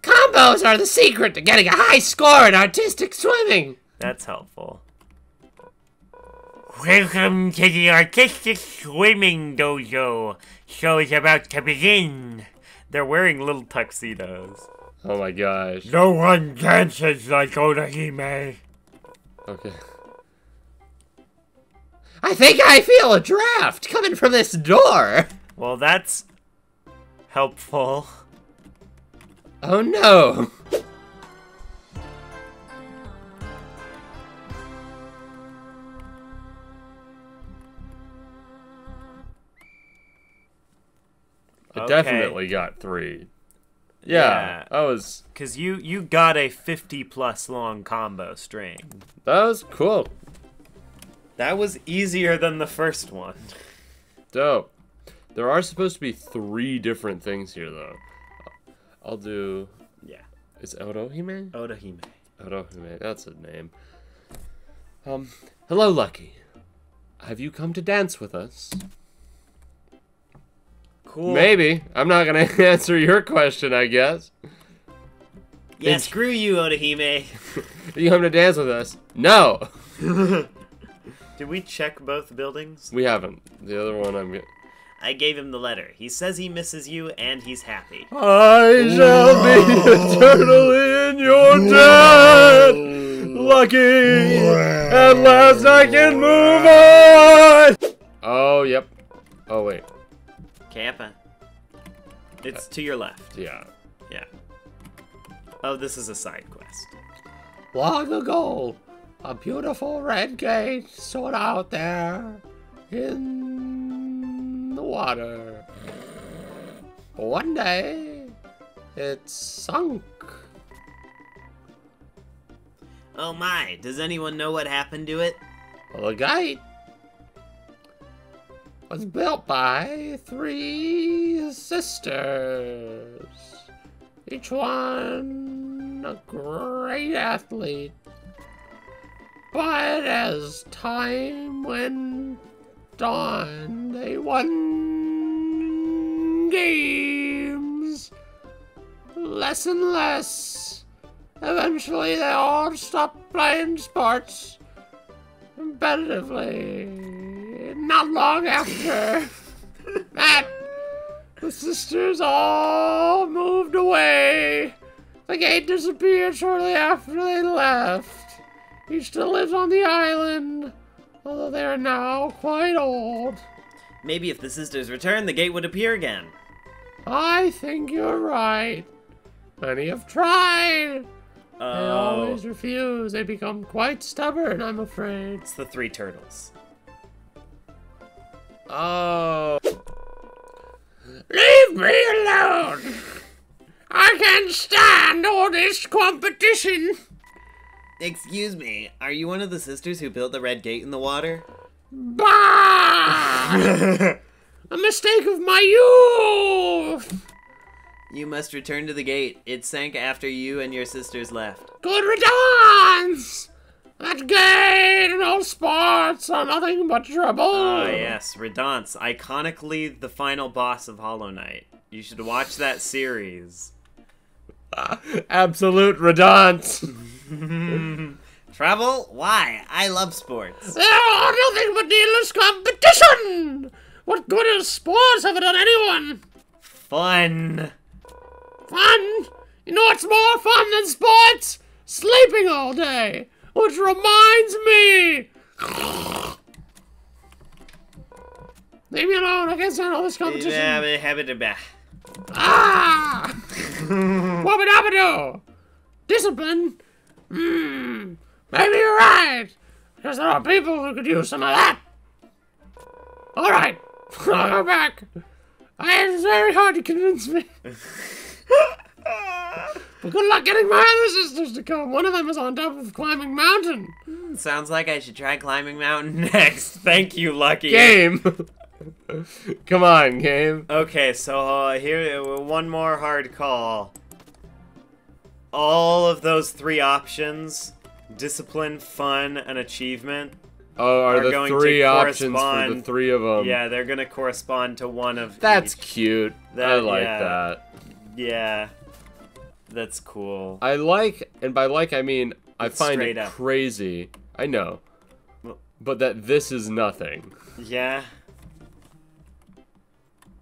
Combos are the secret to getting a high score in artistic swimming. That's helpful. Welcome to the Artistic Swimming Dojo. Show is about to begin. They're wearing little tuxedos. Oh my gosh. No one dances like Otohime. Okay. I think I feel a draft coming from this door. Well, that's helpful. Oh no. I definitely got 3. Yeah, I was... Because you got a 50-plus long combo string. That was cool. That was easier than the first one. Dope. There are supposed to be 3 different things here, though. I'll do... Yeah. It's Otohime? Otohime. Otohime, that's a name. Hello, Lucky. Have you come to dance with us? Cool. Maybe. I'm not going to answer your question, I guess. Yeah, then screw you, Otohime. Are you home to dance with us? No. Did we check both buildings? We haven't. The other one I'm getting. I gave him the letter. He says he misses you, and he's happy. I shall be eternally in your debt. Lucky. At last I can move on. Oh, yep. Oh, wait. Kappa. It's to your left. Yeah. Yeah. Oh, this is a side quest. Long ago, a beautiful red gate stood out there in the water. One day, it sunk. Oh my, does anyone know what happened to it? Well, the gate was built by three sisters. Each one a great athlete, but as time went on, they won games less and less. Eventually, they all stopped playing sports competitively. Not long after that, the sisters all moved away. The gate disappeared shortly after they left. He still lives on the island, although they are now quite old. Maybe if the sisters returned, the gate would appear again. I think you're right. Many have tried. They always refuse. They become quite stubborn, I'm afraid. It's the three turtles. Oh. Leave me alone! I can't stand all this competition! Excuse me, are you one of the sisters who built the red gate in the water? Bah! A mistake of my youth! You must return to the gate. It sank after you and your sisters left. Good riddance! That gate and all sports are nothing but trouble. Oh yes, Redance, iconically the final boss of Hollow Knight. You should watch that series. Absolute Redance. Trouble? Why? I love sports. There are nothing but needless competition! What good is sports ever done anyone? Fun. Fun? You know what's more fun than sports? Sleeping all day. Which reminds me! Leave me alone, I can't stand all this competition. Ah! What would I do? Discipline? Maybe you're right! Because there are people who could use some of that! Alright, I'll go back. It's very hard to convince me. But good luck getting my other sisters to come. One of them is on top of climbing mountain. Sounds like I should try climbing mountain next. Thank you, Lucky. Game. Come on, game. Okay, so here one more hard call. All of those three options, discipline, fun, and achievement. Oh, are the going three to options for the three of them? Yeah, they're going to correspond to one of. That's each. Cute. I like that. Yeah. That's cool. I like, and by like I mean I find it crazy. I know, but that this is nothing. Yeah.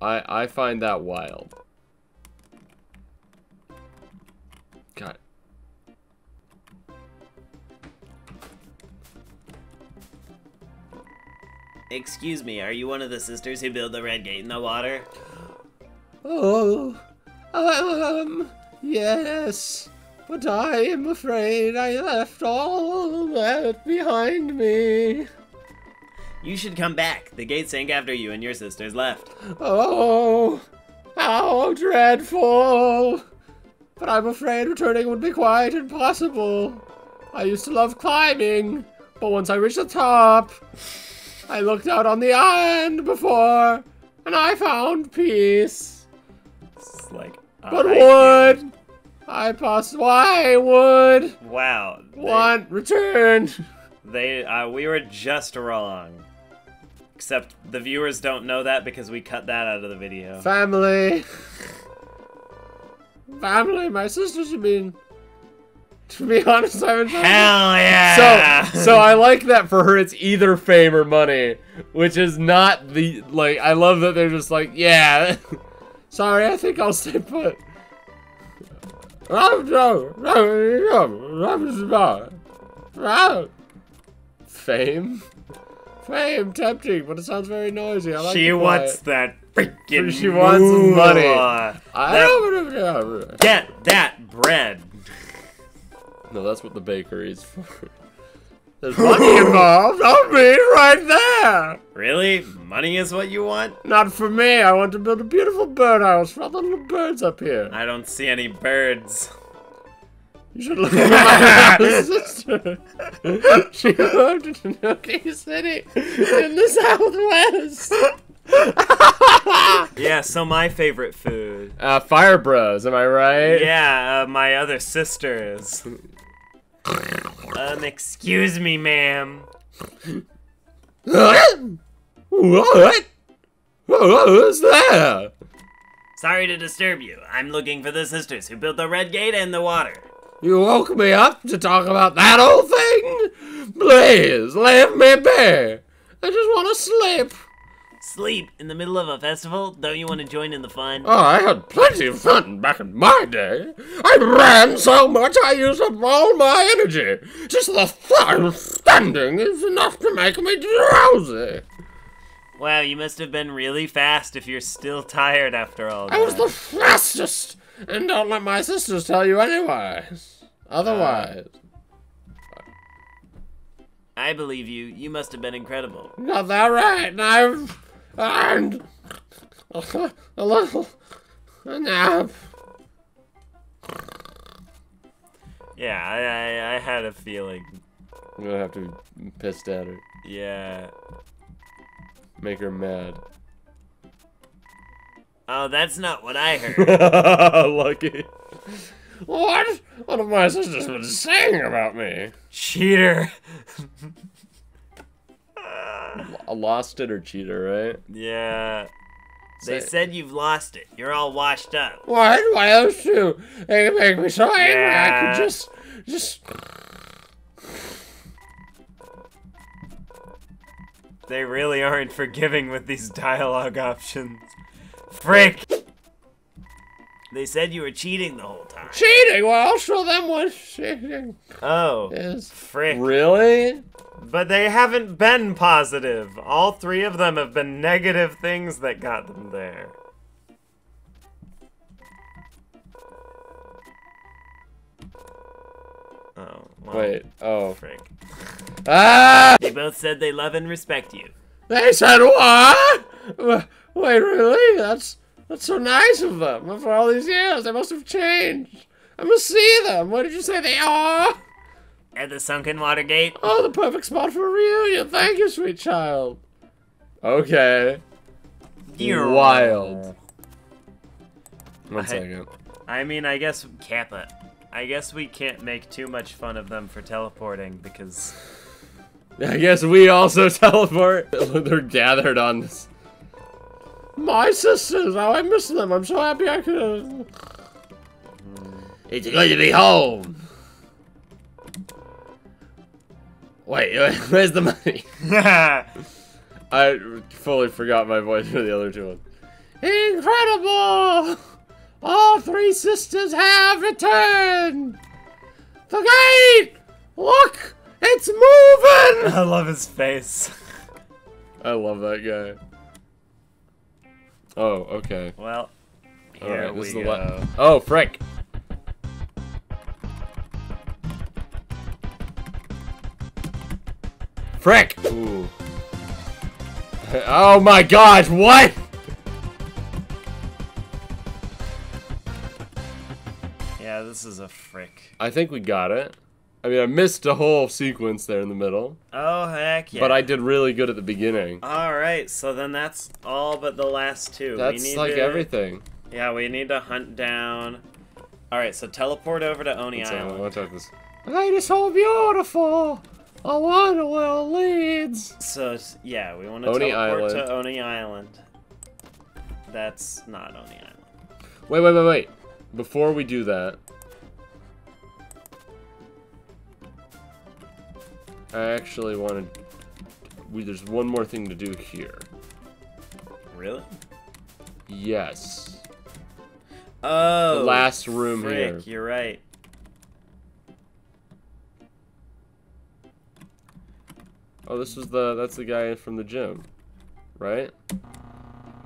I find that wild. God. Excuse me, are you one of the sisters who built the red gate in the water? Oh, yes, but I am afraid I left all that behind me. You should come back. The gate sank after you and your sisters left. Oh, how dreadful. But I'm afraid returning would be quite impossible. I used to love climbing, but once I reached the top, I looked out on the island before, and I found peace. It's like... But would I possibly? Why would? Wow. Want return? They we were just wrong. Except the viewers don't know that because we cut that out of the video. Family. Family. My sisters, you mean? To be honest, I would. Hell yeah! So I like that for her. It's either fame or money, which is not the like. I love that they're just like, yeah. Sorry, I think I'll stay put. Fame? Fame, tempting, but it sounds very noisy. I like she wants that freaking She wants money. Get that bread. No, that's what the bakery's for. There's money involved. I'll be right there. Really? Money is what you want? Not for me. I want to build a beautiful bird house for all the little birds up here. I don't see any birds. You should look at my sister. She lived in Tanuki City in the Southwest. Yeah, so my favorite food. Fire Bros, am I right? Yeah, my other sisters. Excuse me, ma'am. What? Who's there? Sorry to disturb you. I'm looking for the sisters who built the Red Gate and the water. You woke me up to talk about that old thing? Please, let me be. I just want to sleep. Sleep in the middle of a festival? Don't you want to join in the fun? Oh, I had plenty of fun back in my day. I ran so much I used up all my energy. Just the fun standing is enough to make me drowsy. Wow, you must have been really fast if you're still tired after all that. I was the fastest! And don't let my sisters tell you anyways. Otherwise. I believe you. You must have been incredible. Got that right. I've earned a little nap. Yeah, I had a feeling. I'm gonna have to be pissed at her. Yeah. Make her mad. Oh, that's not what I heard. Lucky. What? One of my sisters was saying about me. Cheater. Lost it or cheater, right? Yeah. They said you've lost it. You're all washed up. What? Why else you? They make me so angry. Yeah. I could just. They really aren't forgiving with these dialogue options. Frick! They said you were cheating the whole time. Cheating? Well, I'll show them what cheating is. Frick. Really? But they haven't been positive. All three of them have been negative things that got them there. Oh. Well, wait. Oh. Frick. Ah! They both said they love and respect you. They said what? Wait, really? That's so nice of them. After all these years, they must have changed. I must see them. What did you say they are? At the Sunken Water Gate. Oh, the perfect spot for a reunion. Thank you, sweet child. Okay. You're wild. One second. I mean, I guess Kappa. I guess we can't make too much fun of them for teleporting because. I guess we also teleport. They're gathered on this. My sisters! Oh, I miss them. I'm so happy I could. It's good to be home. Wait, where's the money? I fully forgot my voice for the other two ones. Incredible! All three sisters have returned. The gate! Look, it's moving. I love his face. I love that guy. Oh, okay. Well, here we go. Oh, Frank! Frank! Ooh. Oh my gosh, what?! Yeah, this is a frick. I think we got it. I mean, I missed a whole sequence there in the middle. Oh, heck yeah. But I did really good at the beginning. Alright, so then that's all but the last two. That's we need like to, everything. Yeah, we need to hunt down. Alright, so teleport over to Oni Island. Let's talk this. It is so beautiful. I wonder where it leads. So, yeah, we want to teleport to Oni Island. That's not Oni Island. Wait. Before we do that. I actually wanted... There's one more thing to do here. Really? Yes. Oh, the last room frick, here. You're right. Oh, this was the... That's the guy from the gym. Right?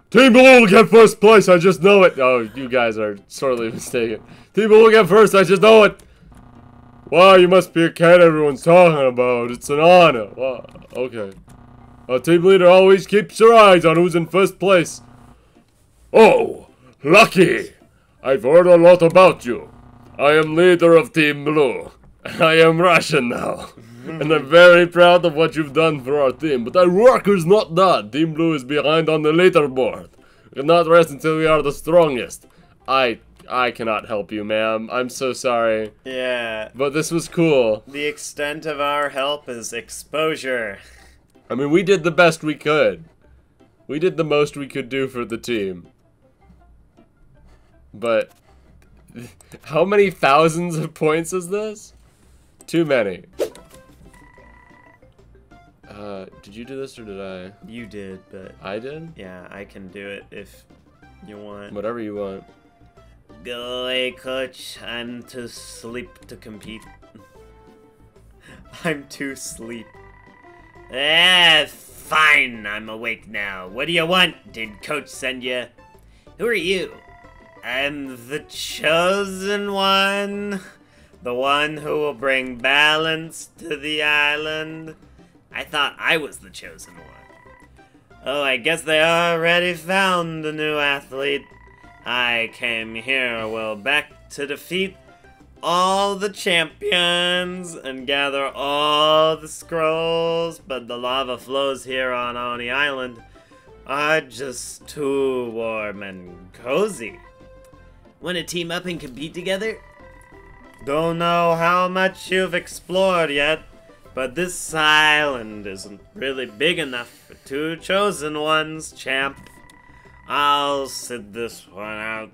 Team Blue will get first place, I just know it! Oh, you guys are sorely mistaken. Team Blue will get first, I just know it! Wow, you must be a cat everyone's talking about. It's an honor. Wow, okay. Our team leader always keeps her eyes on who's in first place. Oh, lucky! I've heard a lot about you. I am leader of Team Blue. I am Russian now. And I'm very proud of what you've done for our team, but our work is not done. Team Blue is behind on the leaderboard. We cannot rest until we are the strongest. I cannot help you, ma'am. I'm so sorry. Yeah. But this was cool. The extent of our help is exposure. I mean, we did the best we could. We did the most we could do for the team. But how many thousands of points is this? Too many. Did you do this or did I? You did, but... I did? Yeah, I can do it if you want. Whatever you want. Go away, coach. I'm too sleep to compete. I'm too sleep. Eh, fine. I'm awake now. What do you want? Did coach send you? Who are you? I'm the chosen one. The one who will bring balance to the island. I thought I was the chosen one. Oh, I guess they already found a new athlete. I came here, well, back to defeat all the champions and gather all the scrolls, but the lava flows here on Oni Island are just too warm and cozy. Wanna team up and compete together? Don't know how much you've explored yet, but this island isn't really big enough for two chosen ones, champ. I'll sit this one out.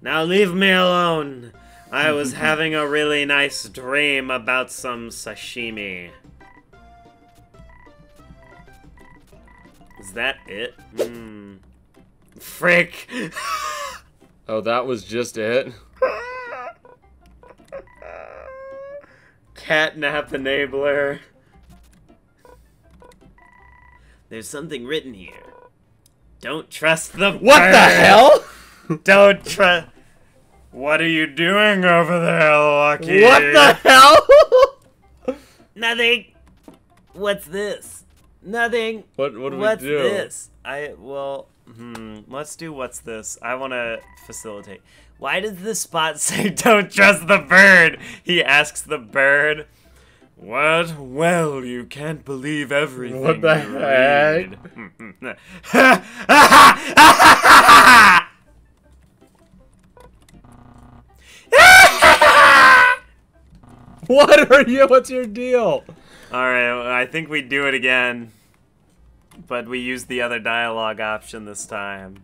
Now leave me alone. I was having a really nice dream about some sashimi. Is that it? Mm. Frick! Oh, that was just it? Catnap enabler. There's something written here. Don't trust the bird. What the hell? Don't trust. What are you doing over there, Lucky? What the hell? Nothing. What's this? Nothing. What do what's we do? What's this? Let's do what's this. I want to facilitate. Why does this spot say don't trust the bird? He asks the bird. What? Well, you can't believe everything. What the heck? What are you? What's your deal? Alright, I think we do it again. But we use the other dialogue option this time.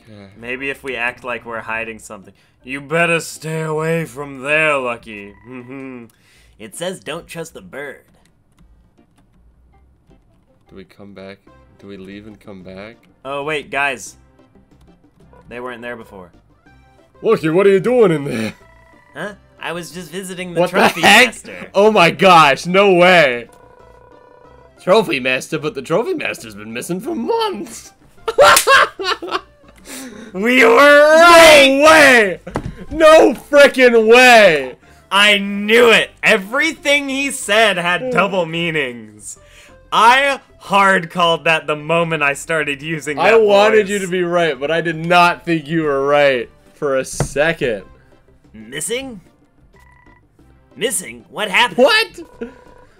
Okay. Maybe if we act like we're hiding something. You better stay away from there, Lucky. It says don't trust the bird. Do we come back? Do we leave and come back? Oh, wait, guys. They weren't there before. Lucky, what are you doing in there? Huh? I was just visiting the trophy master. Oh my gosh, no way. Trophy master, but the trophy master's been missing for months. We were right! No way! No frickin' way! I knew it! Everything he said had double meanings. I hard called that the moment I started using that I wanted you to be right, but I did not think you were right for a second. Missing? Missing? What happened? What?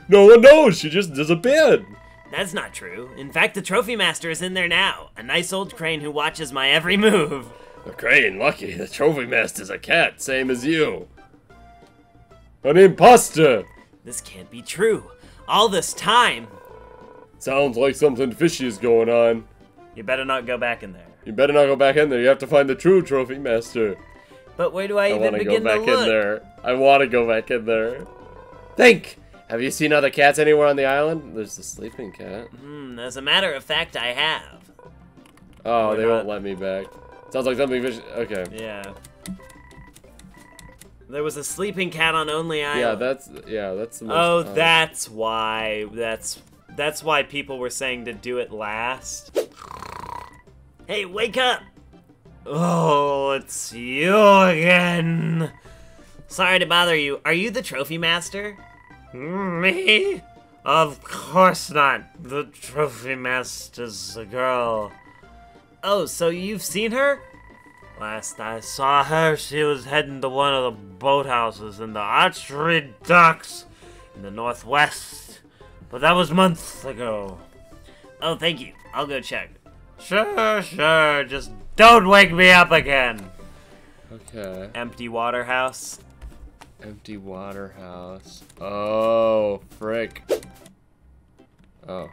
No one knows. She just disappeared. That's not true. In fact, the trophy master is in there now. A nice old crane who watches my every move. The crane? Lucky, the trophy master's a cat, same as you. An imposter! This can't be true. All this time. Sounds like something fishy is going on. You better not go back in there. You better not go back in there. You have to find the true trophy master. But where do I even begin to look? I want to go back in there. Think! Have you seen other cats anywhere on the island? There's the sleeping cat. As a matter of fact, I have. Oh, they won't let me back. Sounds like something vicious. Okay. Yeah. There was a sleeping cat on Only Island. Yeah, that's the most that's why. That's why people were saying to do it last. Hey, wake up! Oh, it's you again. Sorry to bother you. Are you the trophy master? Me? Of course not. The trophy master's a girl. Oh, so you've seen her? Last I saw her, she was heading to one of the boathouses in the archery docks in the northwest. But that was months ago. Oh, thank you. I'll go check. Sure. Just don't wake me up again. Okay. Empty water house. Empty water house. Oh, frick. Oh.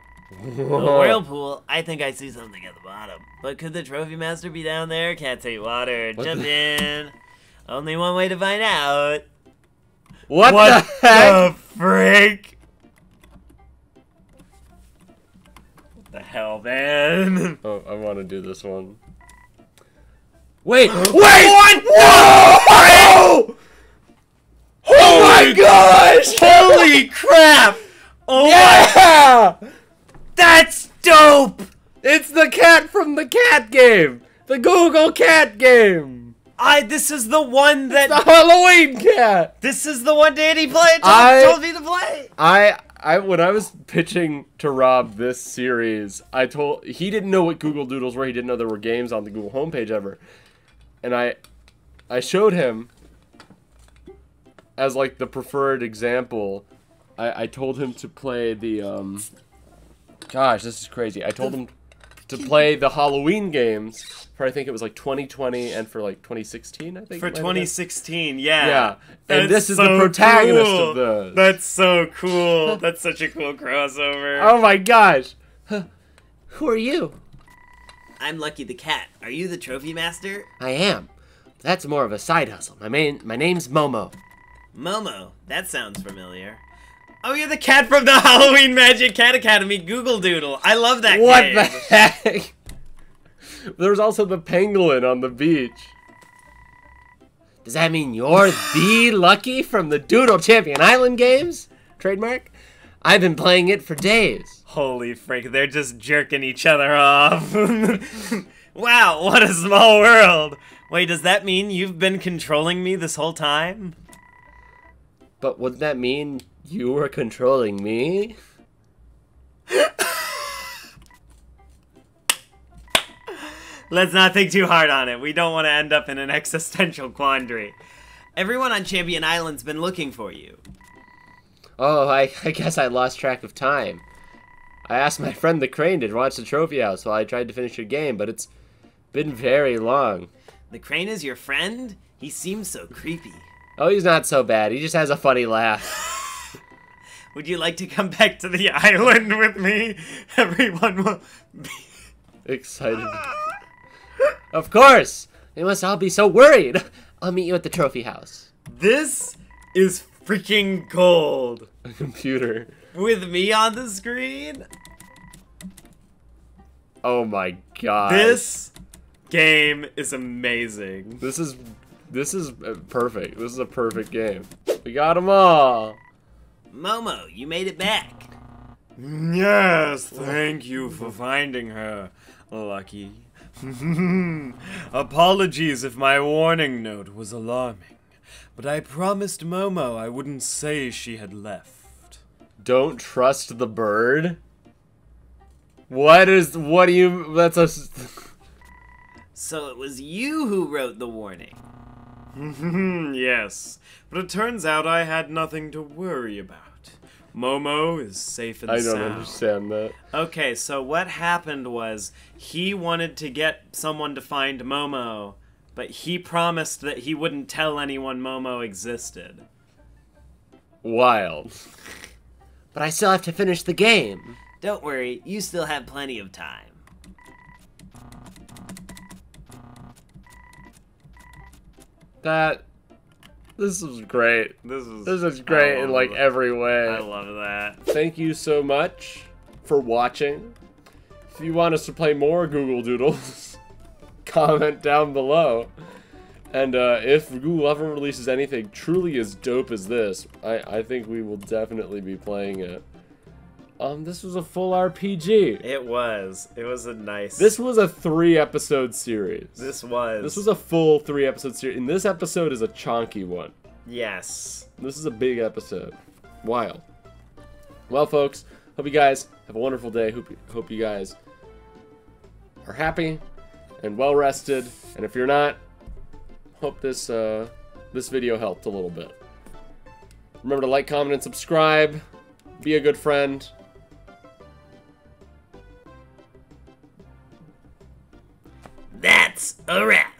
The whirlpool? I think I see something at the bottom. But could the trophy master be down there? Cats hate water. Jump in. Only one way to find out. What the heck? Freak? What the hell, man? Oh, I want to do this one. Wait! Wait! What? Whoa! Oh my gosh! Holy crap! Oh yeah! My... That's dope! It's the cat from the cat game! The Google cat game! This is the one that- It's the Halloween cat! This is the one Danny played told me to play! When I was pitching to Rob this series, he didn't know what Google Doodles were, he didn't know there were games on the Google homepage ever. And I showed him, as like the preferred example, I told him to play the, gosh, this is crazy. I told him to play the Halloween games for, I think it was like 2020 and for like 2016, I think. For 2016, yeah. Yeah. And this is the protagonist of those. That's so cool. That's such a cool crossover. Oh my gosh. Who are you? I'm Lucky the Cat. Are you the trophy master? I am. That's more of a side hustle. My name's Momo. Momo? That sounds familiar. Oh, you're the cat from the Halloween Magic Cat Academy Google Doodle. I love that game. What the heck? There was also the penguin on the beach. Does that mean you're the Lucky from the Doodle Champion Island Games? Trademark? I've been playing it for days. Holy frick, they're just jerking each other off. Wow, what a small world. Wait, does that mean you've been controlling me this whole time? But wouldn't that mean... you were controlling me? Let's not think too hard on it. We don't want to end up in an existential quandary. Everyone on Champion Island's been looking for you. Oh, I guess I lost track of time. I asked my friend the Crane to watch the trophy house while I tried to finish your game, but it's been very long. The Crane is your friend? He seems so creepy. Oh, he's not so bad. He just has a funny laugh. Would you like to come back to the island with me? Everyone will be... excited. Of course! They must all be so worried! I'll meet you at the trophy house. This is freaking gold! A computer. With me on the screen? Oh my god. This game is amazing. This is perfect. This is a perfect game. We got them all! Momo, you made it back. Yes, thank you for finding her, Lucky. Apologies if my warning note was alarming, but I promised Momo I wouldn't say she had left. Don't trust the bird? What do you, that's a... So it was you who wrote the warning. Yes, but it turns out I had nothing to worry about. Momo is safe and sound. I don't understand that. Okay, so what happened was he wanted to get someone to find Momo, but he promised that he wouldn't tell anyone Momo existed. Wild. But I still have to finish the game. Don't worry, you still have plenty of time. That This was great. This is great in like every way. I love that. Thank you so much for watching. If you want us to play more Google Doodles, comment down below. And if Google ever releases anything truly as dope as this, I think we will definitely be playing it. This was a full RPG. It was. It was a nice... This was a 3-episode series. This was. This was a full 3-episode series. And this episode is a chonky one. Yes. This is a big episode. Wild. Well, folks, hope you guys have a wonderful day. Hope you guys are happy and well-rested. And if you're not, hope this, this video helped a little bit. Remember to like, comment, and subscribe. Be a good friend. That's a wrap.